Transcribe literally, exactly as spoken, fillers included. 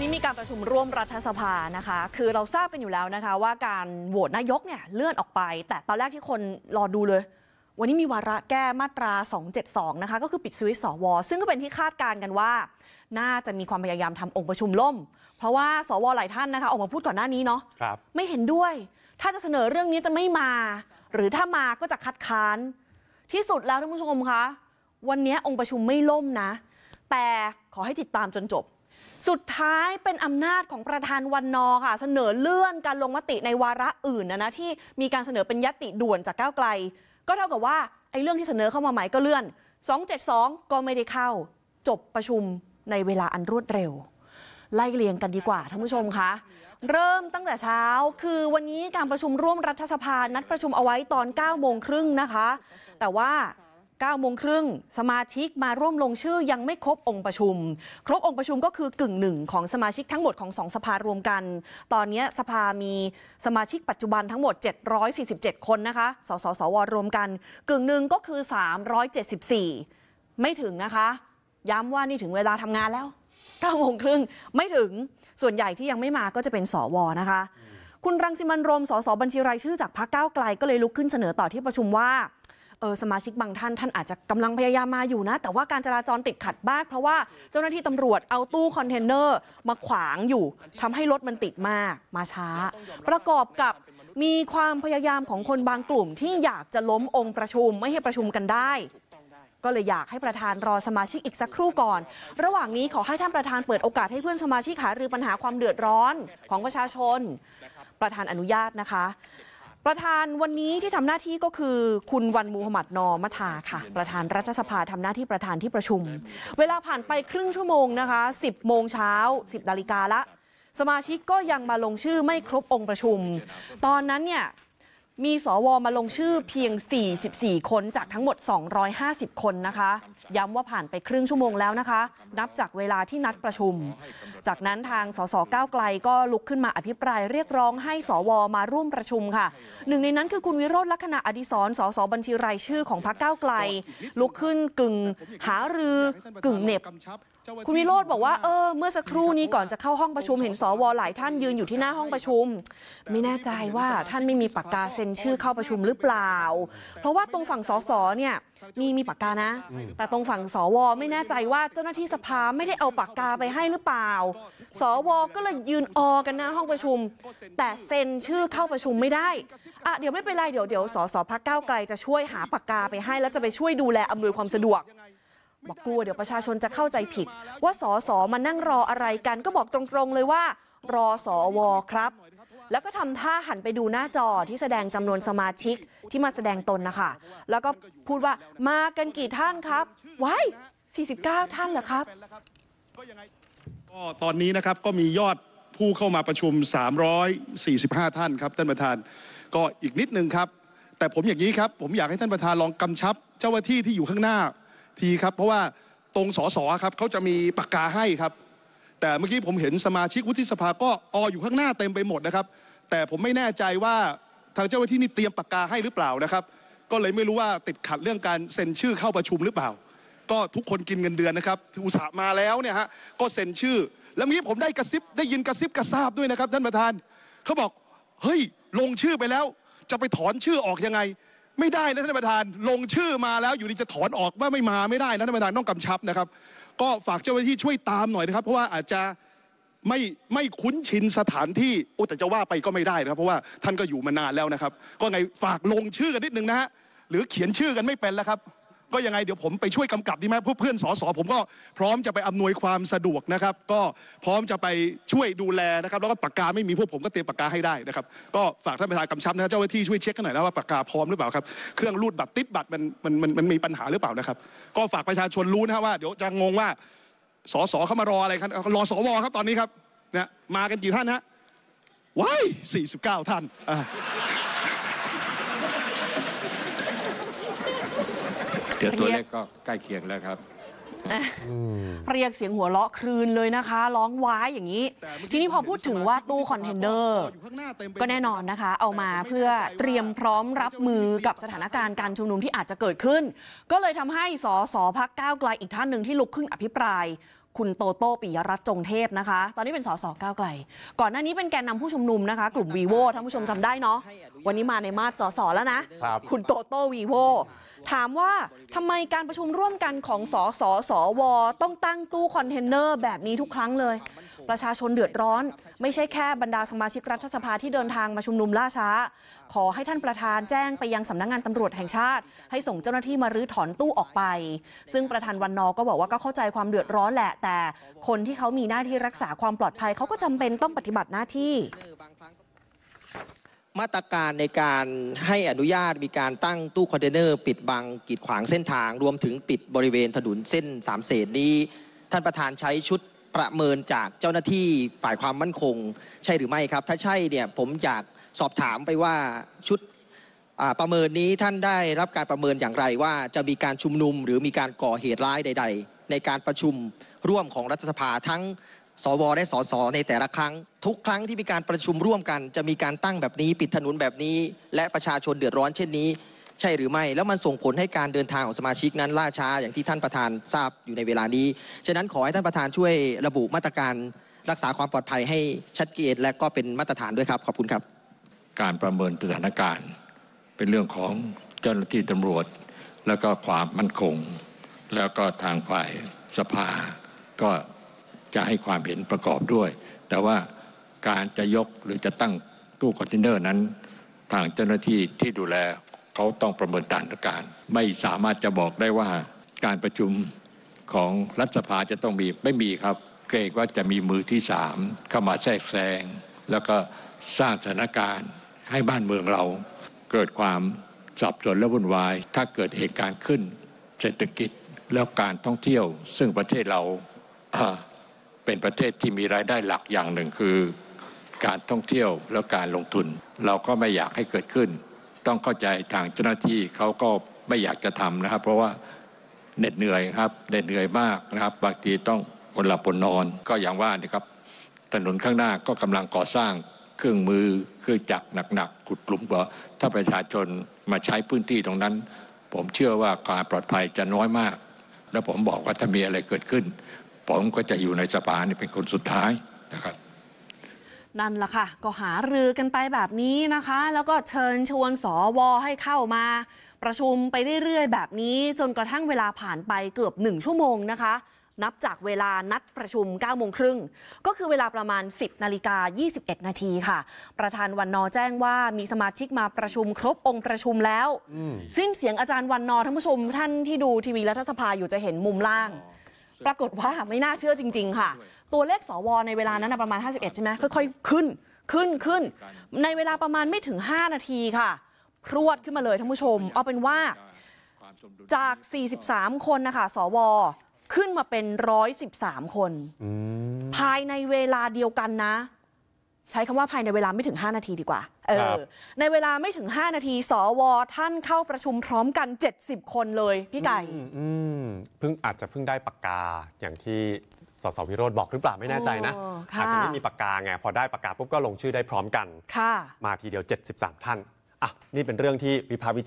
วันนี้มีการประชุมร่วมรัฐสภานะคะคือเราทราบกันอยู่แล้วนะคะว่าการโหวตนายกเนี่ยเลื่อนออกไปแต่ตอนแรกที่คนรอดูเลยวันนี้มีวาระแก้มาตราสองเจ็ดสองนะคะก็คือปิดสวิตช์สวซึ่งก็เป็นที่คาดการณ์กันว่าน่าจะมีความพยายามทำองค์ประชุมล่มเพราะว่าสวหลายท่านนะคะออกมาพูดก่อนหน้านี้เนาะไม่เห็นด้วยถ้าจะเสนอเรื่องนี้จะไม่มาหรือถ้ามาก็จะคัดค้านที่สุดแล้วท่านผู้ชมคะวันนี้องค์ประชุมไม่ล่มนะแต่ขอให้ติดตามจนจบสุดท้ายเป็นอำนาจของประธานวันนอค่ะเสนอเลื่อนการลงมติในวาระอื่นนะนะที่มีการเสนอเป็นยติด่วนจากก้าวไกลก็เท่ากับว่าไอ้เรื่องที่เสนอเข้ามาใหม่ก็เลื่อนสองเจ็ดสองก็ไม่ได้เข้าจบประชุมในเวลาอันรวดเร็วไล่เรียงกันดีกว่าท่านผู้ชมคะเริ่มตั้งแต่เช้าคือวันนี้การประชุมร่วมรัฐสภานัดประชุมเอาไว้ตอนเก้าโมงครึ่งนะคะแต่ว่าเก้าโมงครึ่งสมาชิกมาร่วมลงชื่อยังไม่ครบองค์ประชุมครบองค์ประชุมก็คือกึ่งหนึ่งของสมาชิกทั้งหมดของสองสภารวมกันตอนนี้สภามีสมาชิกปัจจุบันทั้งหมดเจ็ดร้อยสี่สิบเจ็ดคนนะคะสสสวรวมกันกึ่งหนึ่งก็คือสามร้อยเจ็ดสิบสี่ไม่ถึงนะคะย้ำว่านี่ถึงเวลาทำงานแล้วเก้าโมงครึ่งไม่ถึงส่วนใหญ่ที่ยังไม่มาก็จะเป็นสวนะคะคุณรังสิมันต์โรมสสบัญชีรายชื่อจากพรรคก้าวไกลก็เลยลุกขึ้นเสนอต่อที่ประชุมว่าเออสมาชิกบางท่านท่านอาจจะกำลังพยายามมาอยู่นะแต่ว่าการจราจรติดขัดมากเพราะว่าเจ้าหน้าที่ตำรวจเอาตู้คอนเทนเนอร์มาขวางอยู่ทำให้รถมันติดมากมาช้าประกอบกับมีความพยายามของคนบางกลุ่มที่อยากจะล้มองค์ประชุมไม่ให้ประชุมกันได้ก็เลยอยากให้ประธานรอสมาชิกอีกสักครู่ก่อนระหว่างนี้ขอให้ท่านประธานเปิดโอกาสให้เพื่อนสมาชิกหารือปัญหาความเดือดร้อนของประชาชนประธานอนุญาตนะคะประธานวันนี้ที่ทำหน้าที่ก็คือคุณวันมูฮัมหมัดนอมะทาค่ะประธานรัฐสภาทำหน้าที่ประธานที่ประชุมเวลาผ่านไปครึ่งชั่วโมงนะคะสิบโมงเช้าสิบนาฬิกาละสมาชิกก็ยังมาลงชื่อไม่ครบองค์ประชุมตอนนั้นเนี่ยมีสวมาลงชื่อเพียงสี่สิบสี่คนจากทั้งหมดสองร้อยห้าสิบคนนะคะย้ำว่าผ่านไปครึ่งชั่วโมงแล้วนะคะนับจากเวลาที่นัดประชุมจากนั้นทางสสก้าวไกลก็ลุกขึ้นมาอภิปรายเรียกร้องให้สวมาร่วมประชุมค่ะหนึ่งในนั้นคือคุณวิโรจน์ ลักขณาอดิศรสสบัญชีรายชื่อของพรรคก้าวไกลลุกขึ้นกึ่งหารือกึ่งเหน็บคุณวิโรจน์บอกว่าเออเมื่อสักครู่นี้ก่อนจะเข้าห้องประชุมเห็นสวหลายท่านยืนอยู่ที่หน้าห้องประชุมไม่แน่ใจว่าท่านไม่มีปากกาเซ็นชื่อเข้าประชุมหรือเปล่าเพราะว่าตรงฝั่งสสเนี่ยมีมีปากกานะแต่ตรงฝั่งสวไม่แน่ใจว่าเจ้าหน้าที่สภาไม่ได้เอาปากกาไปให้หรือเปล่าสวก็เลยยืนออกันหน้าห้องประชุมแต่เซ็นชื่อเข้าประชุมไม่ได้อ่ะเดี๋ยวไม่เป็นไรเดี๋ยวเดี๋ยวสสพรรคก้าวไกลจะช่วยหาปากกาไปให้แล้วจะไปช่วยดูแลอำนวยความสะดวกบอกกลัวเดี๋ยวประชาชนจะเข้าใจผิดว่าสสมานั่งรออะไรกันก็บอกตรงๆเลยว่ารอสวครับแล้วก็ทำท่าหันไปดูหน้าจอที่แสดงจำนวนสมาชิกที่มาแสดงตนนะคะแล้วก็พูดว่ามากันกี่ท่านครับไว้สี่สิบเก้าท่านเหรอครับก็ตอนนี้นะครับก็มียอดผู้เข้ามาประชุมสามร้อยสี่สิบห้าท่านครับท่านประธานก็อีกนิดนึงครับแต่ผมอย่างนี้ครับผมอยากให้ท่านประธานลองกำชับเจ้าหน้าที่ที่อยู่ข้างหน้าทีครับเพราะว่าตรงสสครับเขาจะมีปากกาให้ครับแต่เมื่อกี้ผมเห็นสมาชิกวุฒิสภาก็ออยู่ข้างหน้าเต็มไปหมดนะครับแต่ผมไม่แน่ใจว่าทางเจ้าหน้าที่นี่เตรียมปากกาให้หรือเปล่านะครับก็เลยไม่รู้ว่าติดขัดเรื่องการเซ็นชื่อเข้าประชุมหรือเปล่าก็ทุกคนกินเงินเดือนนะครับอุตส่าห์มาแล้วเนี่ยฮะก็เซ็นชื่อแล้วเมื่อกี้ผมได้กระซิบได้ยินกระซิบกระซาบด้วยนะครับท่านประธานเขาบอกเฮ้ยลงชื่อไปแล้วจะไปถอนชื่อออกยังไงไม่ได้นะท่านประธานลงชื่อมาแล้วอยู่ดีจะถอนออกว่าไม่มาไม่ได้นะท่านประธานต้องกำชับนะครับก็ฝากเจ้าหน้าที่ช่วยตามหน่อยนะครับเพราะว่าอาจจะไม่ไม่คุ้นชินสถานที่โอ้แต่จะว่าไปก็ไม่ได้นะครับเพราะว่าท่านก็อยู่มานานแล้วนะครับก็ไงฝากลงชื่อกันนิดนึงนะฮะหรือเขียนชื่อกันไม่เป็นแล้วครับก็ยังไงเดี๋ยวผมไปช่วยกำกับดีไหมพวกเพื่อนสสผมก็พร้อมจะไปอำนวยความสะดวกนะครับก็พร้อมจะไปช่วยดูแลนะครับแล้วก็ปากกาไม่มีพวกผมก็เตรียมปากกาให้ได้นะครับก็ฝากท่านประธานกำชับนะเจ้าหน้าที่ช่วยเช็คกันหน่อยนะว่าปากกาพร้อมหรือเปล่าครับเครื่องรูดบัตรติดบัตรมันมันมันมันมีปัญหาหรือเปล่านะครับก็ฝากประชาชนรู้นะว่าเดี๋ยวจะงงว่าสสเข้ามารออะไรครับรอสวครับตอนนี้ครับนะมากันกี่ท่านฮะว้ายสี่สิบเก้าท่านเดี๋ยวตัวเลขก็ใกล้เคียงแล้วครับเรียกเสียงหัวเราะครืนเลยนะคะร้องว้ายอย่างนี้ทีนี้พอพูดถึงว่าตู้คอนเทนเนอร์ก็แน่นอนนะคะเอามาเพื่อเตรียมพร้อมรับมือกับสถานการณ์การชุมนุมที่อาจจะเกิดขึ้นก็เลยทำให้สสพรรคก้าวไกลอีกท่านหนึ่งที่ลุกขึ้นอภิปราย คุณโตโต้ปิยรัตน์จงเทพนะคะตอนนี้เป็นสสก้าวไกลก่อนหน้านี้เป็นแกนนำผู้ชุมนุมนะคะกลุ่มวีโว่ท่านผู้ชมจำได้เนาะวันนี้มาในมาตรสสแล้วนะคุณโตโต้วีโว่ถามว่าทำไมการประชุมร่วมกันของสสสวต้องตั้งตู้คอนเทนเนอร์แบบนี้ทุกครั้งเลยประชาชนเดือดร้อนไม่ใช่แค่บรรดาสมาชิกรัฐสภาที่เดินทางมาชุมนุมล่าช้าขอให้ท่านประธานแจ้งไปยังสำนักงานตำรวจแห่งชาติให้ส่งเจ้าหน้าที่มารื้อถอนตู้ออกไปซึ่งประธานวันนอก็บอกว่าก็เข้าใจความเดือดร้อนแหละแต่คนที่เขามีหน้าที่รักษาความปลอดภัยเขาก็จำเป็นต้องปฏิบัติหน้าที่มาตรการในการให้อนุญาตมีการตั้งตู้คอนเทนเนอร์ปิดบังกีดขวางเส้นทางรวมถึงปิดบริเวณถนนเส้นสามเสนนี้ท่านประธานใช้ชุดประเมินจากเจ้าหน้าที่ฝ่ายความมั่นคงใช่หรือไม่ครับถ้าใช่เนี่ยผมอยากสอบถามไปว่าชุดประเมินนี้ท่านได้รับการประเมินอย่างไรว่าจะมีการชุมนุมหรือมีการก่อเหตุร้ายใดๆในการประชุมร่วมของรัฐสภาทั้งสวและสสในแต่ละครั้งทุกครั้งที่มีการประชุมร่วมกันจะมีการตั้งแบบนี้ปิดถนนแบบนี้และประชาชนเดือดร้อนเช่นนี้ใช่หรือไม่แล้วมันส่งผลให้การเดินทางของสมาชิกนั้นล่าช้าอย่างที่ท่านประธานทราบอยู่ในเวลานี้ฉะนั้นขอให้ท่านประธานช่วยระบุมาตรการรักษาความปลอดภัยให้ชัดเจนและก็เป็นมาตรฐานด้วยครับขอบคุณครับการประเมินสถานการณ์เป็นเรื่องของเจ้าหน้าที่ตำรวจแล้วก็ความมั่นคงแล้วก็ทางฝ่ายสภาก็จะให้ความเห็นประกอบด้วยแต่ว่าการจะยกหรือจะตั้งตู้คอนเทนเนอร์นั้นทางเจ้าหน้าที่ที่ดูแลเขาต้องประเมินสถานการณ์ไม่สามารถจะบอกได้ว่าการประชุมของรัฐสภาจะต้องมีไม่มีครับเกรงว่าจะมีมือที่สามเข้ามาแทรกแซงแล้วก็สร้างสถานการณ์ให้บ้านเมืองเราเกิดความสับสนและวุ่นวายถ้าเกิดเหตุการณ์ขึ้นเศรษฐกิจแล้วการท่องเที่ยวซึ่งประเทศเราเป็นประเทศที่มีรายได้หลักอย่างหนึ่งคือการท่องเที่ยวและการลงทุนเราก็ไม่อยากให้เกิดขึ้นต้องเข้าใจทางเจ้าหน้าที่เขาก็ไม่อยากจะทำนะครับเพราะว่าเหน็ดเหนื่อยครับเหน็ดเหนื่อยมากนะครับบางทีต้องอดหลับอดนอนก็อย่างว่านะครับถนนข้างหน้าก็กำลังก่อสร้างเครื่องมือเครื่องจักรหนักๆขุดหลุมบ่อถ้าประชาชนมาใช้พื้นที่ตรงนั้นผมเชื่อว่าความปลอดภัยจะน้อยมากและผมบอกว่าถ้ามีอะไรเกิดขึ้นผมก็จะอยู่ในสภานี่เป็นคนสุดท้ายนะครับนั่นแหละค่ะก็หารือกันไปแบบนี้นะคะแล้วก็เชิญชวนสวให้เข้ามาประชุมไปเรื่อยๆแบบนี้จนกระทั่งเวลาผ่านไปเกือบหนึ่งชั่วโมงนะคะนับจากเวลานัดประชุม เก้าโมงครึ่งก็คือเวลาประมาณ สิบนาฬิกายี่สิบเอ็ดนาทีค่ะประธานวันนอแจ้งว่ามีสมาชิกมาประชุมครบองค์ประชุมแล้วสิ้นเสียงอาจารย์วันนอท่านผู้ชมท่านที่ดูทีวีรัฐสภาอยู่จะเห็นมุมล่างปรากฏว่าไม่น่าเชื่อจริงๆค่ะตัวเลขสวในเวลานั้นประมาณห้าสิบเอ็ดใช่ไหมค่อยๆขึ้นขึ้นขึ้นในเวลาประมาณไม่ถึงห้านาทีค่ะพรวดขึ้นมาเลยท่านผู้ชมเอาเป็นว่าจากสี่สิบสามคนนะคะสวขึ้นมาเป็นหนึ่งร้อยสิบสามคนภายในเวลาเดียวกันนะใช้คำว่าภายในเวลาไม่ถึงห้านาทีดีกว่าเออในเวลาไม่ถึงห้านาทีสวท่านเข้าประชุมพร้อมกันเจ็ดสิบคนเลยพี่ไก่เพิ่งอาจจะเพิ่งได้ปากกาอย่างที่สสวิโรจน์บอกหรือเปล่าไม่แน่ใจนะอาจจะไม่มีปากกาไงพอได้ปากกาปุ๊บก็ลงชื่อได้พร้อมกันมาทีเดียวเจ็ดสิบสามท่านอ่ะนี่เป็นเรื่องที่วิพากษ์วิจารณ์